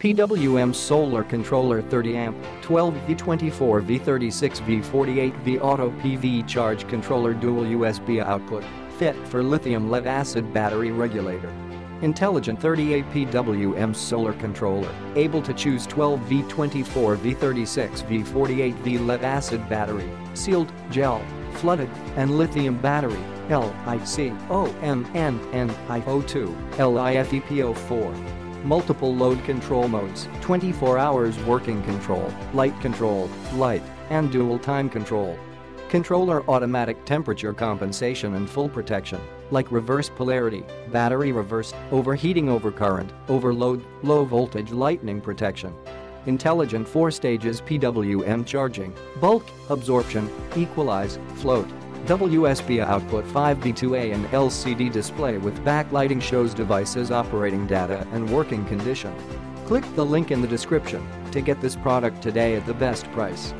PWM Solar Controller 30A, 12V, 24V, 36V, 48V Auto PV Charge Controller Dual USB Output, fit for Lithium Lead-Acid Battery Regulator. Intelligent 30A PWM Solar Controller, able to choose 12V, 24V, 36V, 48V Lead-Acid Battery, Sealed, Gel, Flooded, and Lithium Battery, LiCoMnNiO2, LiFePO4. Multiple load control modes, 24 hours working control, light, and dual time control. Controller automatic temperature compensation and full protection, like reverse polarity, battery reverse, overheating, overcurrent, overload, low voltage lightning protection. Intelligent 4 stages PWM charging, bulk, absorption, equalize, float. WSB output 5V2A and LCD display with backlighting shows devices operating data and working condition. Click the link in the description to get this product today at the best price.